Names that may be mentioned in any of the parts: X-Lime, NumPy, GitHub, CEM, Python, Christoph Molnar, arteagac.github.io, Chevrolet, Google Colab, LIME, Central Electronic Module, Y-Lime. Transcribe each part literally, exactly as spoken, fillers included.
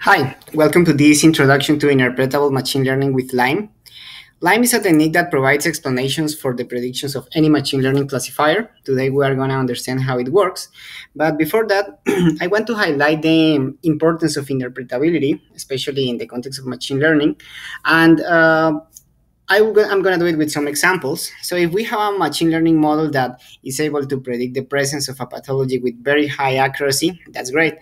Hi, welcome to this introduction to interpretable machine learning with LIME. LIME is a technique that provides explanations for the predictions of any machine learning classifier. Today we are going to understand how it works. But before that, I want to highlight the importance of interpretability, especially in the context of machine learning. And uh, I will go, I'm going to do it with some examples. So if we have a machine learning model that is able to predict the presence of a pathology with very high accuracy, that's great.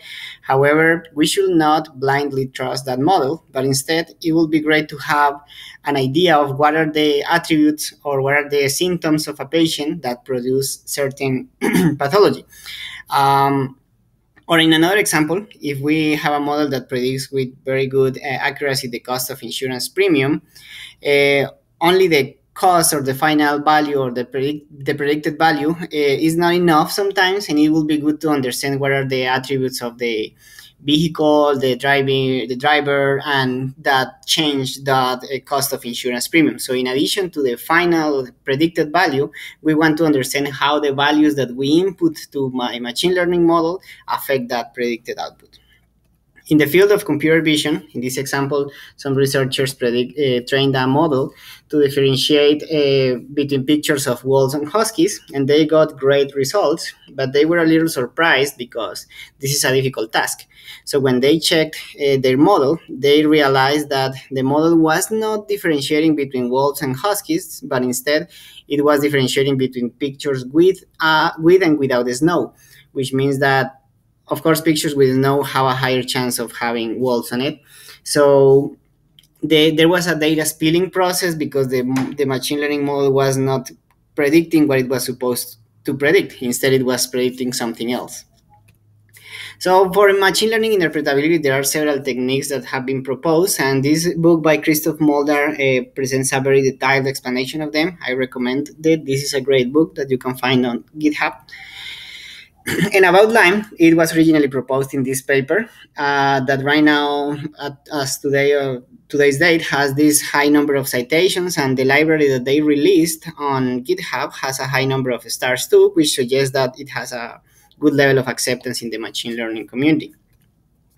However, we should not blindly trust that model, but instead it would be great to have an idea of what are the attributes or what are the symptoms of a patient that produce certain pathology. Um, Or in another example, if we have a model that predicts with very good uh, accuracy the cost of insurance premium, uh, only the cost or the final value or the, predict the predicted value uh, is not enough sometimes, and it will be good to understand what are the attributes of the vehicle, the driving, the driver, and that change that uh, cost of insurance premium. So in addition to the final predicted value, we want to understand how the values that we input to my machine learning model affect that predicted output. In the field of computer vision, in this example, some researchers predict, uh, trained a model to differentiate uh, between pictures of wolves and huskies, and they got great results, but they were a little surprised because this is a difficult task. So when they checked uh, their model, they realized that the model was not differentiating between wolves and huskies, but instead it was differentiating between pictures with, uh, with and without the snow, which means that of course, pictures with snow have a higher chance of having wolves on it. So they, there was a data spilling process because the, the machine learning model was not predicting what it was supposed to predict. Instead, it was predicting something else. So for machine learning interpretability, there are several techniques that have been proposed, and this book by Christoph Molnar uh, presents a very detailed explanation of them. I recommend that. This is a great book that you can find on GitHub. And about LIME, it was originally proposed in this paper uh, that right now, at, as today, uh, today's date, has this high number of citations, and the library that they released on GitHub has a high number of stars too, which suggests that it has a good level of acceptance in the machine learning community.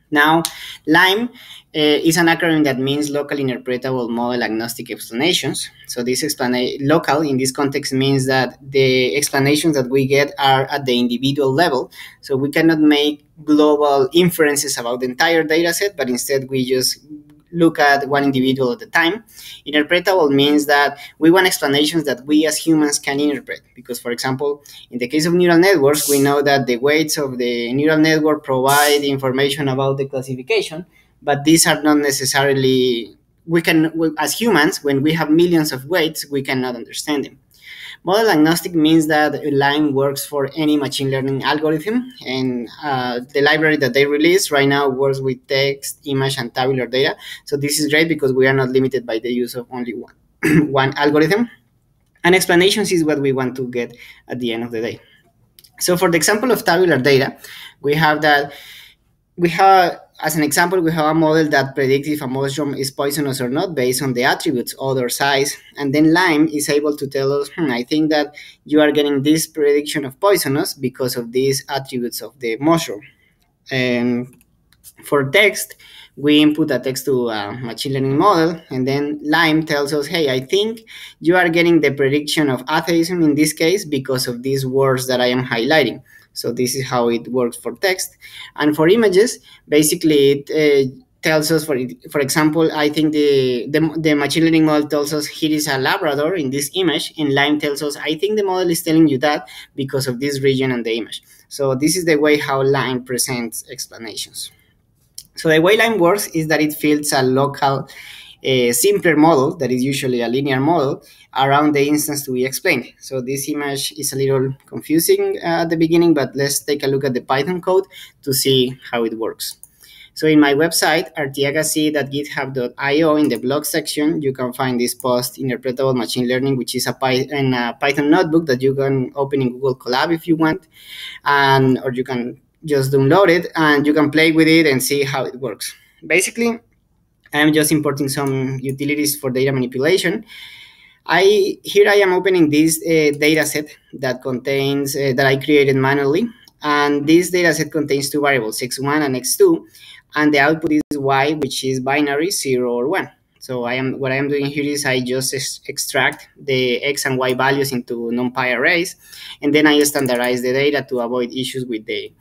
Now, LIME uh, is an acronym that means Local Interpretable Model Agnostic Explanations. So this explanation, local in this context, means that the explanations that we get are at the individual level. So we cannot make global inferences about the entire data set, but instead we just look at one individual at a time. Interpretable means that we want explanations that we as humans can interpret, because, for example, in the case of neural networks, we know that the weights of the neural network provide information about the classification, but these are not necessarily, we can, as humans, when we have millions of weights, we cannot understand them. Model agnostic means that LIME works for any machine learning algorithm, and uh, the library that they release right now works with text, image, and tabular data. So this is great because we are not limited by the use of only one, one algorithm. And explanations is what we want to get at the end of the day. So for the example of tabular data, we have that we have As an example, we have a model that predicts if a mushroom is poisonous or not based on the attributes, odor, size, and then LIME is able to tell us, hmm, I think that you are getting this prediction of poisonous because of these attributes of the mushroom. And for text, we input a text to a machine learning model, and then LIME tells us, hey, I think you are getting the prediction of atheism in this case because of these words that I am highlighting. So this is how it works for text. And for images, basically it uh, tells us, for, for example, I think the, the, the machine learning model tells us here is a Labrador in this image, and LIME tells us, I think the model is telling you that because of this region and the image. So this is the way how LIME presents explanations. So the way LIME works is that it fields a local, a simpler model that is usually a linear model around the instance to be explained. So this image is a little confusing uh, at the beginning, but let's take a look at the Python code to see how it works. So in my website, arteagac dot github dot i o, in the blog section, you can find this post, Interpretable Machine Learning, which is a Python, a Python notebook that you can open in Google Colab if you want, and or you can just download it, and you can play with it and see how it works. Basically, I'm just importing some utilities for data manipulation. I here I am opening this uh, dataset that contains uh, that I created manually, and this dataset contains two variables, x one and x two, and the output is y, which is binary zero or one. So I am what I am doing here is I just ex extract the x and y values into NumPy arrays, and then I standardize the data to avoid issues with the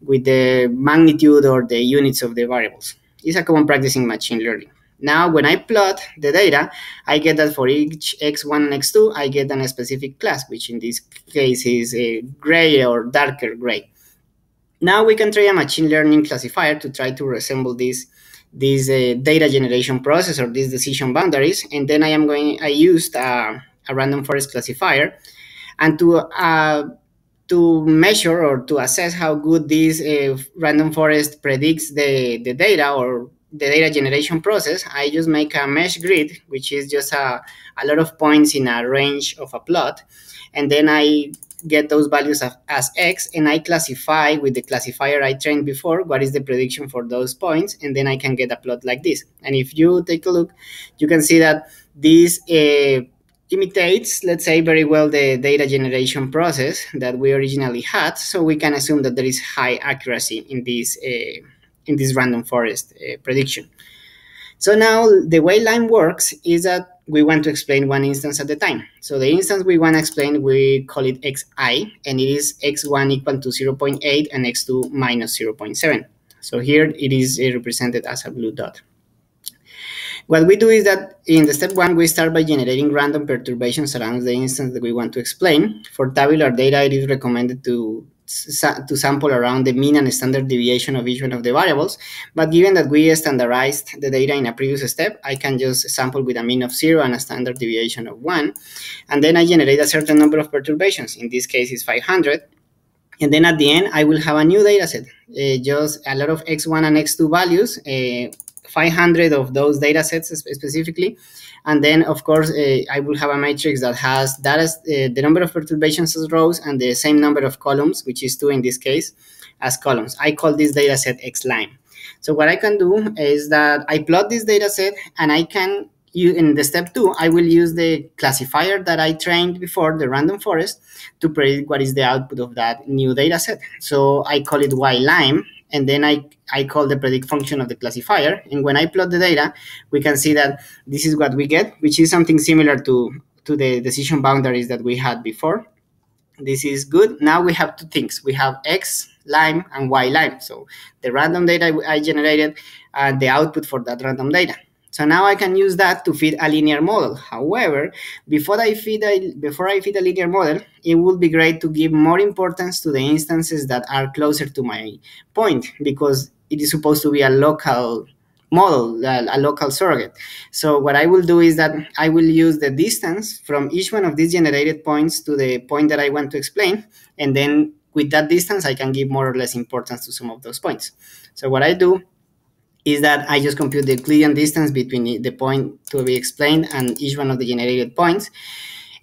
with the magnitude or the units of the variables. It's a common practice in machine learning. Now, when I plot the data, I get that for each x one and x two, I get a specific class, which in this case is a gray or darker gray. Now we can try a machine learning classifier to try to resemble this this uh, data generation process or these decision boundaries. And then I am going. I used uh, a random forest classifier, and to uh, to measure or to assess how good this uh, random forest predicts the the data or the data generation process, I just make a mesh grid, which is just a, a lot of points in a range of a plot. And then I get those values as, as X, and I classify with the classifier I trained before what is the prediction for those points, and then I can get a plot like this. And if you take a look, you can see that this uh, imitates, let's say, very well the data generation process that we originally had, so we can assume that there is high accuracy in this uh, in this random forest uh, prediction. So now the way LIME works is that we want to explain one instance at a time. So the instance we want to explain, we call it xi, and it is x one equal to zero point eight and x two minus zero point seven. So here it is represented as a blue dot. What we do is that in the step one, we start by generating random perturbations around the instance that we want to explain. For tabular data, it is recommended to to sample around the mean and standard deviation of each one of the variables. But given that we standardized the data in a previous step, I can just sample with a mean of zero and a standard deviation of one. And then I generate a certain number of perturbations. In this case, it's five hundred. And then at the end, I will have a new data set, uh, just a lot of x one and x two values, uh, five hundred of those data sets specifically. And then, of course, uh, I will have a matrix that has that is, uh, the number of perturbations as rows and the same number of columns, which is two in this case, as columns. I call this data set X-Lime. So what I can do is that I plot this data set, and I can, in the step two, I will use the classifier that I trained before, the random forest, to predict what is the output of that new data set. So I call it Y-Lime. And then I, I call the predict function of the classifier. And when I plot the data, we can see that this is what we get, which is something similar to, to the decision boundaries that we had before. This is good. Now we have two things. We have X-Lime and Y-Lime. So the random data I generated and the output for that random data. So now I can use that to feed a linear model. However, before I feed a, before I feed a linear model, it would be great to give more importance to the instances that are closer to my point, because it is supposed to be a local model, a, a local surrogate. So what I will do is that I will use the distance from each one of these generated points to the point that I want to explain, and then with that distance, I can give more or less importance to some of those points. So what I do is that I just compute the Euclidean distance between the point to be explained and each one of the generated points.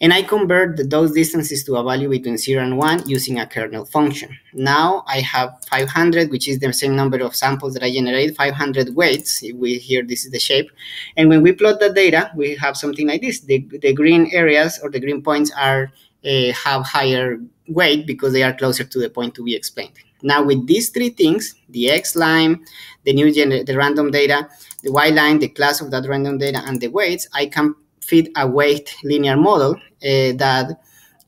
And I convert the, those distances to a value between zero and one using a kernel function. Now I have five hundred, which is the same number of samples that I generate, five hundred weights. We Here, this is the shape. And when we plot the data, we have something like this. The, the green areas or the green points are uh, have higher weight because they are closer to the point to be explained. Now with these three things, the X-Lime, the new gener the random data, the Y-Lime, the class of that random data, and the weights, I can fit a weight linear model uh, that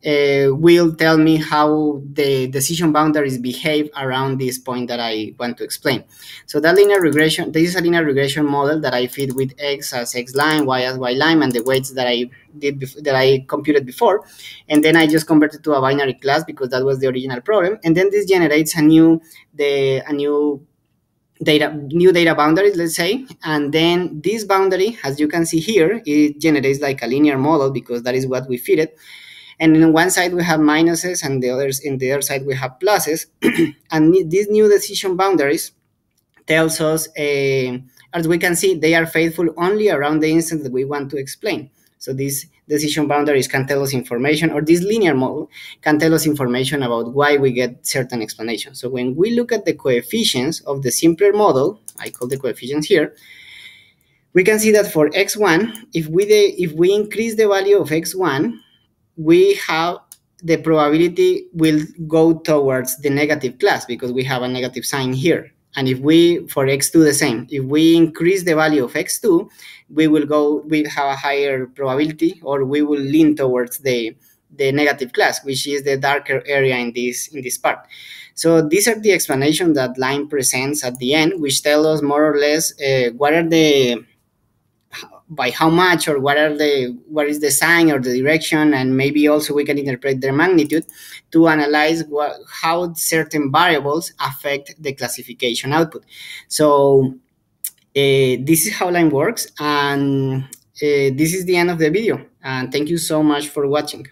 uh, will tell me how the decision boundaries behave around this point that I want to explain. So that linear regression, this is a linear regression model that I feed with X as X-Lime, Y as Y-Lime, and the weights that I did that I computed before, and then I just converted to a binary class because that was the original problem. And then this generates a new the a new data new data boundaries, let's say, and then this boundary, as you can see here, it generates like a linear model because that is what we feed it. And on one side we have minuses, and the others in the other side we have pluses. And these new decision boundaries tells us, uh, as we can see, they are faithful only around the instance that we want to explain. So these decision boundaries can tell us information, or this linear model can tell us information about why we get certain explanations. So when we look at the coefficients of the simpler model, I call the coefficients here, we can see that for x one, if we, de if we increase the value of x one, we have the probability will go towards the negative class because we have a negative sign here. And if we, for x two, the same. If we increase the value of x two, we will go, we have a higher probability, or we will lean towards the, the negative class, which is the darker area in this, in this part. So these are the explanations that LIME presents at the end, which tell us more or less uh, what are the, by how much, or what are the, what is the sign or the direction, and maybe also we can interpret their magnitude to analyze what, how certain variables affect the classification output. So uh, this is how LIME works, and uh, this is the end of the video. And thank you so much for watching.